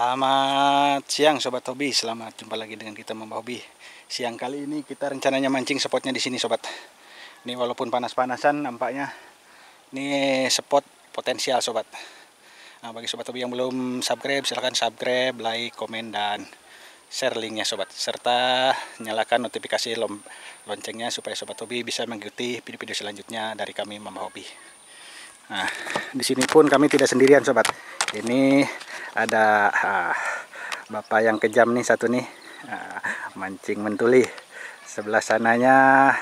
Selamat siang Sobat Hobi, selamat jumpa lagi dengan kita Mamba Hobby. Siang kali ini kita rencananya mancing spotnya di sini Sobat. Ini walaupun panas-panasan nampaknya ini spot potensial Sobat. Nah, bagi Sobat Hobi yang belum subscribe silahkan subscribe, like, komen, dan share linknya Sobat. Serta nyalakan notifikasi loncengnya supaya Sobat Hobi bisa mengikuti video-video selanjutnya dari kami Mamba Hobby. Nah, di sini pun kami tidak sendirian Sobat. Ini ada bapak yang kejam nih satu nih, mancing mentuli. Sebelah sananya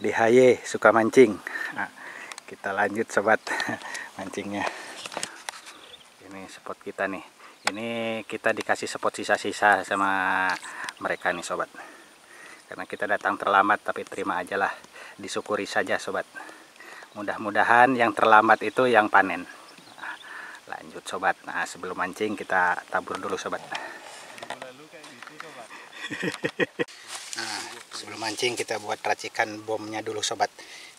di Haye suka mancing. Kita lanjut Sobat mancingnya. Ini spot kita nih. Ini kita dikasih spot sisa-sisa sama mereka nih Sobat. Karena kita datang terlambat, tapi terima aja lah, disyukuri saja Sobat. Mudah-mudahan yang terlambat itu yang panen. Lanjut Sobat. Nah, sebelum mancing kita tabur dulu Sobat. Nah, sebelum mancing kita buat racikan bomnya dulu Sobat.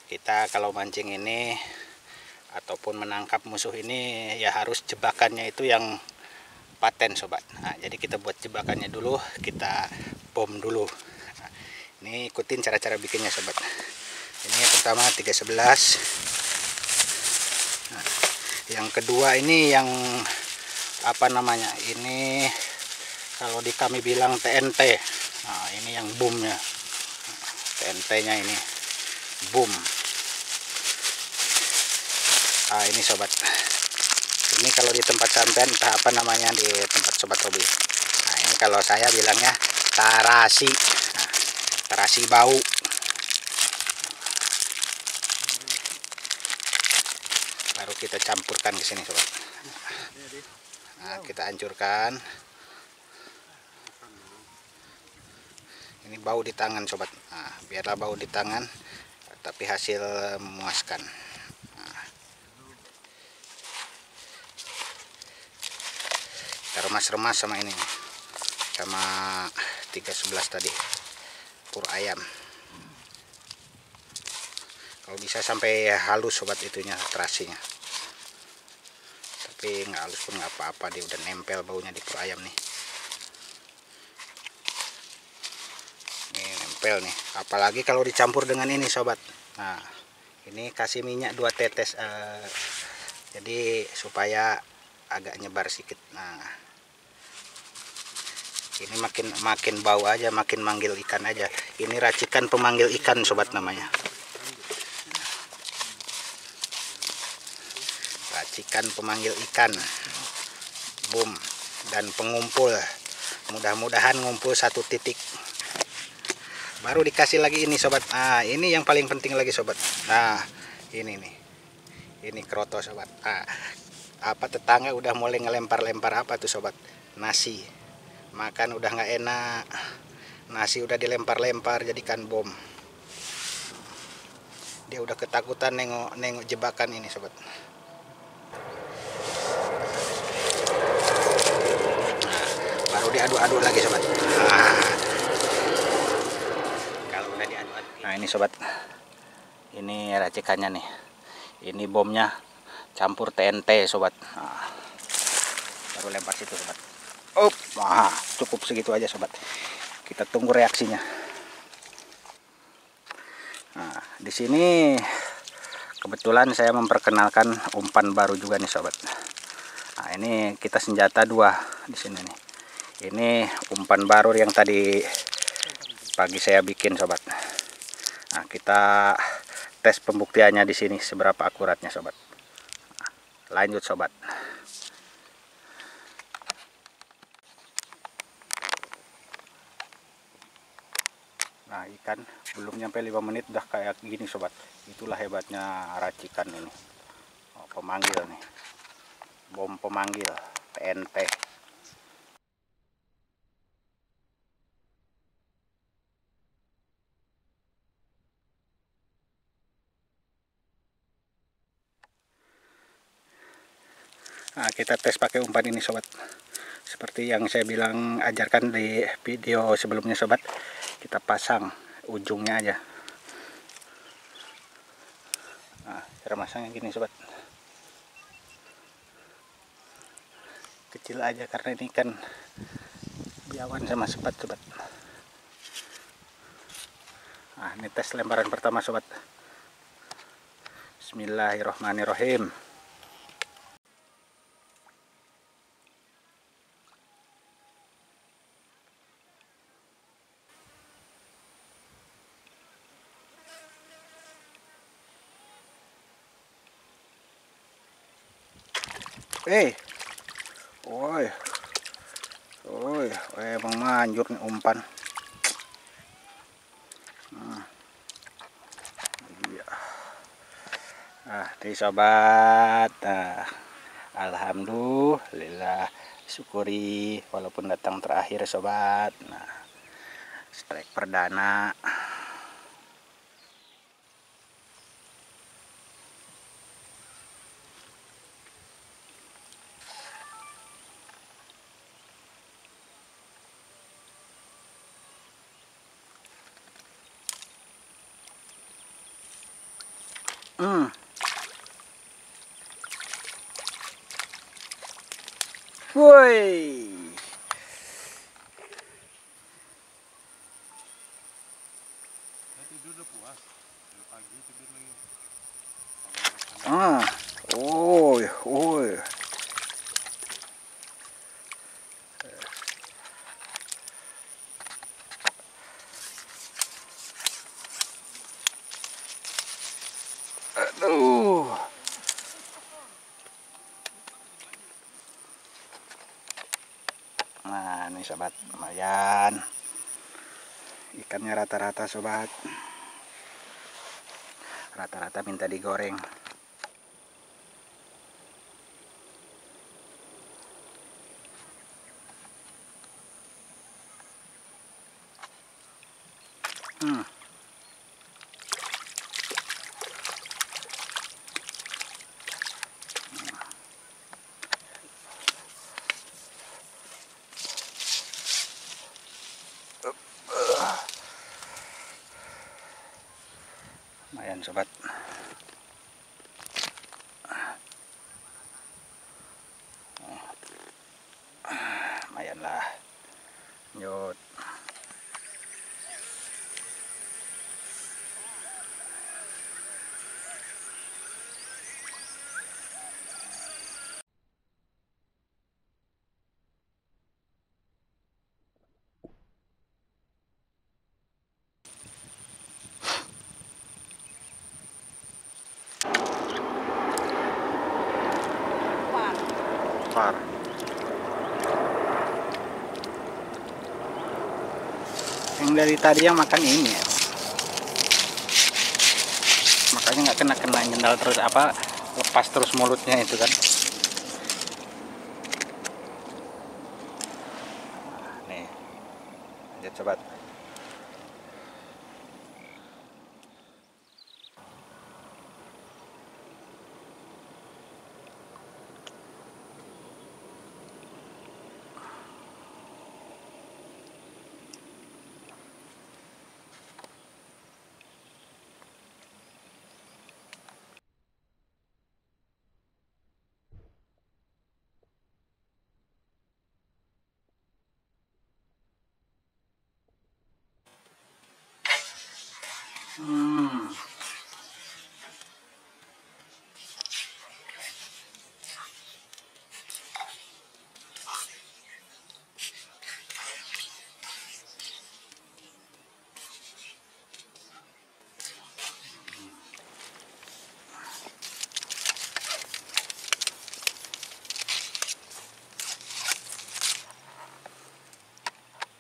Kita kalau mancing ini ataupun menangkap musuh ini ya harus jebakannya itu yang paten Sobat. Nah, jadi kita buat jebakannya dulu, kita bom dulu. Nah, ini ikutin cara-cara bikinnya Sobat. Ini pertama 311. Yang kedua ini yang apa namanya, ini kalau di kami bilang TNT. Nah, ini yang boomnya, TNT nya ini boom. Nah, ini Sobat, ini kalau di tempat sampean apa namanya, di tempat Sobat Hobi. Nah, ini kalau saya bilangnya tarasi. Nah, tarasi bau. Baru kita campurkan ke sini Sobat. Nah, kita hancurkan. Ini bau di tangan Sobat. Nah, biarlah bau di tangan, tapi hasil memuaskan. Nah, kita remas-remas sama ini, sama 311 tadi, pur ayam. Kalau bisa sampai halus Sobat itunya, terasinya. Tapi nggak halus pun nggak apa-apa, dia udah nempel baunya di pur ayam nih. Ini nempel nih. Apalagi kalau dicampur dengan ini Sobat. Nah, ini kasih minyak 2 tetes. Jadi supaya agak nyebar sedikit. Nah, ini makin bau aja, makin manggil ikan aja. Ini racikan pemanggil ikan Sobat namanya. Racikan pemanggil ikan boom dan pengumpul. Mudah-mudahan ngumpul satu titik, baru dikasih lagi ini Sobat. Nah, ini yang paling penting lagi Sobat. Nah, ini nih, ini kroto Sobat. Apa tetangga udah mulai ngelempar-lempar apa tuh Sobat, nasi. Makan udah nggak enak, nasi udah dilempar-lempar jadikan bom. Dia udah ketakutan nengok jebakan ini Sobat. Baru diaduk-aduk lagi Sobat. Kalau udah diaduk-aduk. Nah, ini Sobat, ini racikannya nih. Ini bomnya campur TNT Sobat. Nah, baru lempar situ Sobat. Up. Nah, cukup segitu aja Sobat. Kita tunggu reaksinya. Nah, di sini kebetulan saya memperkenalkan umpan baru juga nih Sobat. Nah, ini kita senjata 2 di sini nih. Ini umpan baru yang tadi pagi saya bikin Sobat. Nah, kita tes pembuktiannya di sini seberapa akuratnya Sobat. Lanjut Sobat. Nah, ikan belum nyampe 5 menit udah kayak gini Sobat. Itulah hebatnya racikan ini. Oh, pemanggil nih. Bom pemanggil TNT. Nah, kita tes pakai umpan ini Sobat. Seperti yang saya bilang ajarkan di video sebelumnya Sobat. Kita pasang ujungnya aja. Nah, cara masangnya gini Sobat. kecil aja karena ini kan biawan sama sepat, sobat. Nah, ini tes lemparan pertama, sobat. Bismillahirrahmanirrahim. Eh, woi, emang manjur nih umpan. Iya. Nah, di sobat, nah, alhamdulillah, syukuri walaupun datang terakhir, sobat. Nah, strike perdana. Woi. Tidur udah puas. Dari pagi tidur lagi. Ah, oi. Nah, ini sobat, lumayan ikannya rata-rata, sobat. Rata-rata minta digoreng. Lumayan, sobat. Lumayan lah. Lanjut. Yang dari tadi yang makan ini ya, makanya nggak kena nyendal terus, apa lepas terus mulutnya itu kan. Nih, lanjut sobat.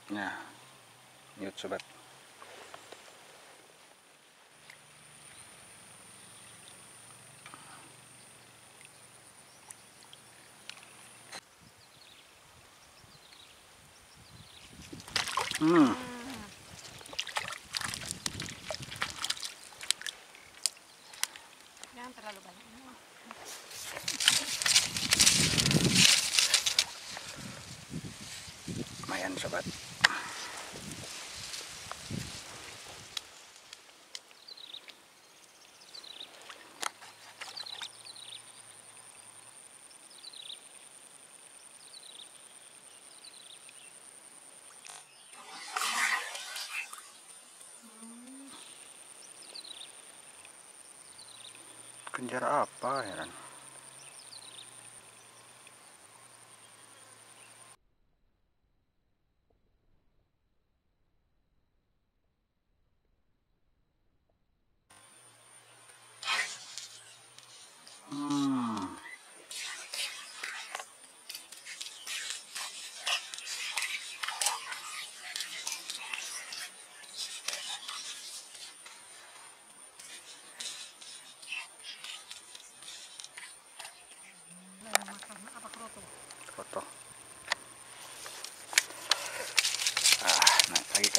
Nah, yuk sobat. Jangan terlalu banyak. Lumayan sobat. Kejar apa heran?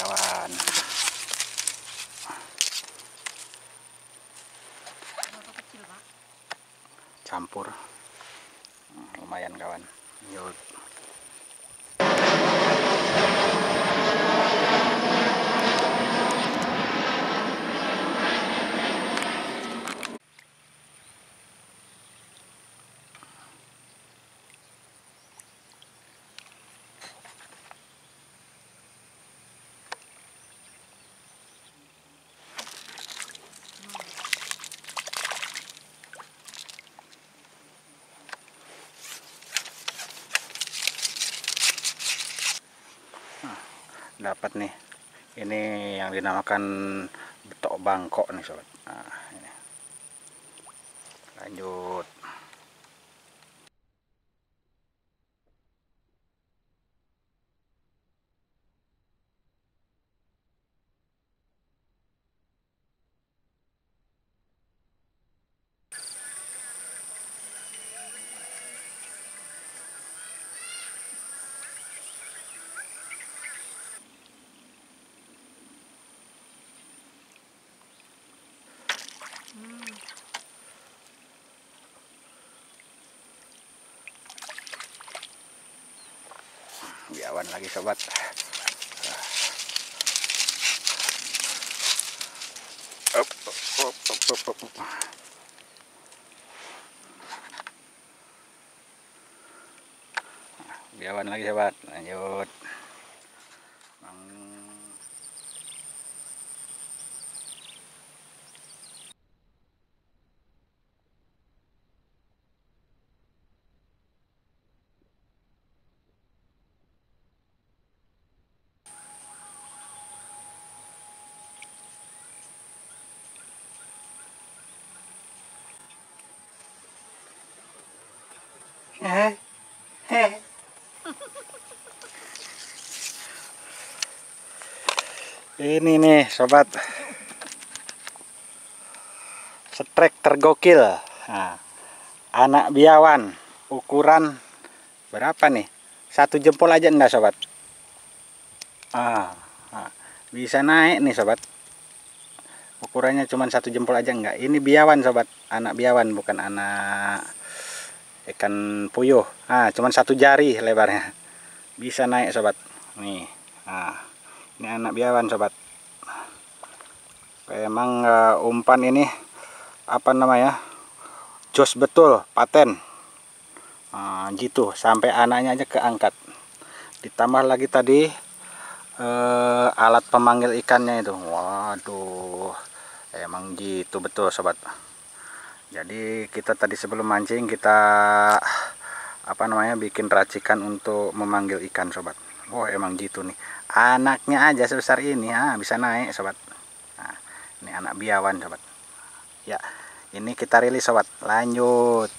Kawan, campur lumayan kawan. Yuk. Dapat nih, ini yang dinamakan betok bangkok nih sobat. Nah, ini. Lanjut. Biawan lagi sobat. Biawan lagi sobat, lanjut. Ini nih sobat, setrek tergokil. Nah, anak biawan ukuran berapa nih, satu jempol aja enggak sobat. Bisa naik nih sobat, ukurannya cuma satu jempol aja enggak. Ini biawan sobat, anak biawan, bukan anak ikan puyuh. Cuman satu jari lebarnya, bisa naik sobat nih. Ini anak biawan sobat. Memang umpan ini apa namanya, jos betul, paten gitu, sampai anaknya aja keangkat. Ditambah lagi tadi alat pemanggil ikannya itu, waduh, emang gitu betul sobat. Jadi kita tadi sebelum mancing kita apa namanya bikin racikan untuk memanggil ikan sobat. Oh emang gitu nih, anaknya aja sebesar ini bisa naik sobat. Nah, ini anak biawan sobat. Ya ini kita rilis sobat, lanjut.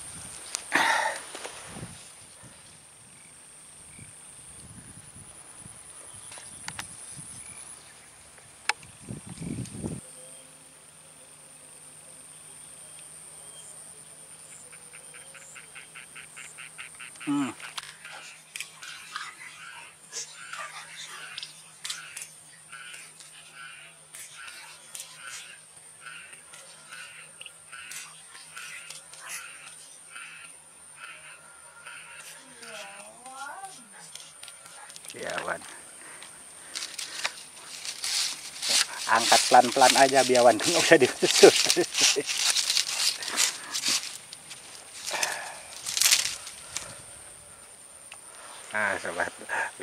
Biawan, angkat pelan-pelan aja biawan, nggak usah diusut. Nah sobat,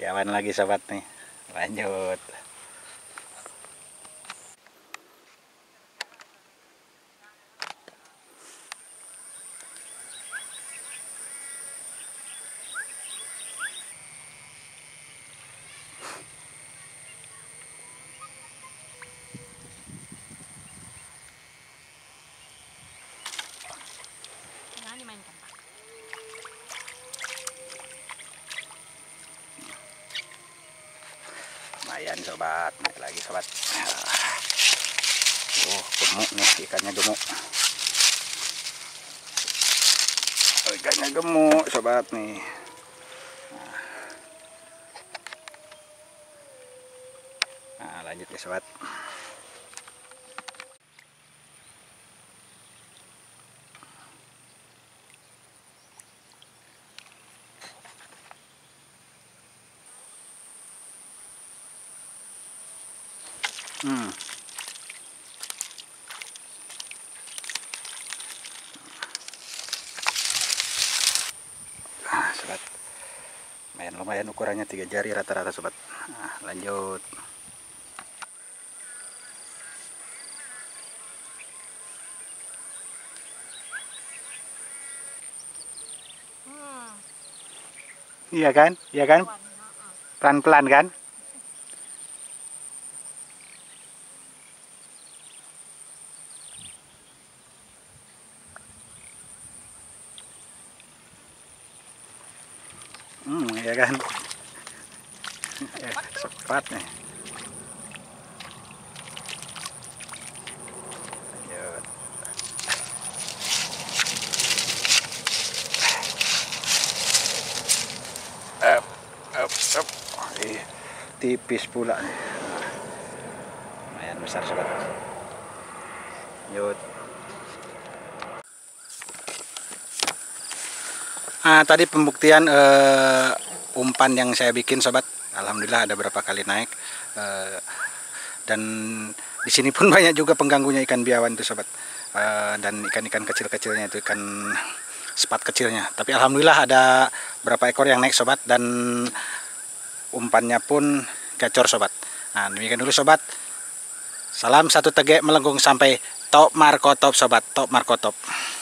biawan lagi sobat nih, lanjut. Lumayan sobat, naik lagi sobat. Gemuk nih, ikannya gemuk. Ikannya gemuk sobat nih. Nah, lanjut ya sobat. Nah, sobat, lumayan ukurannya 3 jari rata-rata sobat. Nah, lanjut. Iya kan? Iya kan? Pelan-pelan kan? Ya kan, cepat nih. Lanjut. Tipis pula nih. Lumayan besar sobat. Lanjut. Nah, tadi pembuktian umpan yang saya bikin sobat, alhamdulillah ada berapa kali naik, dan di sini pun banyak juga pengganggunya ikan biawan itu sobat, dan ikan-ikan kecil-kecilnya itu, ikan sepat kecilnya. Tapi alhamdulillah ada berapa ekor yang naik sobat, dan umpannya pun gacor sobat. Nah, demikian dulu sobat. Salam satu tegek melengkung sampai Top Markotop sobat, Top Markotop.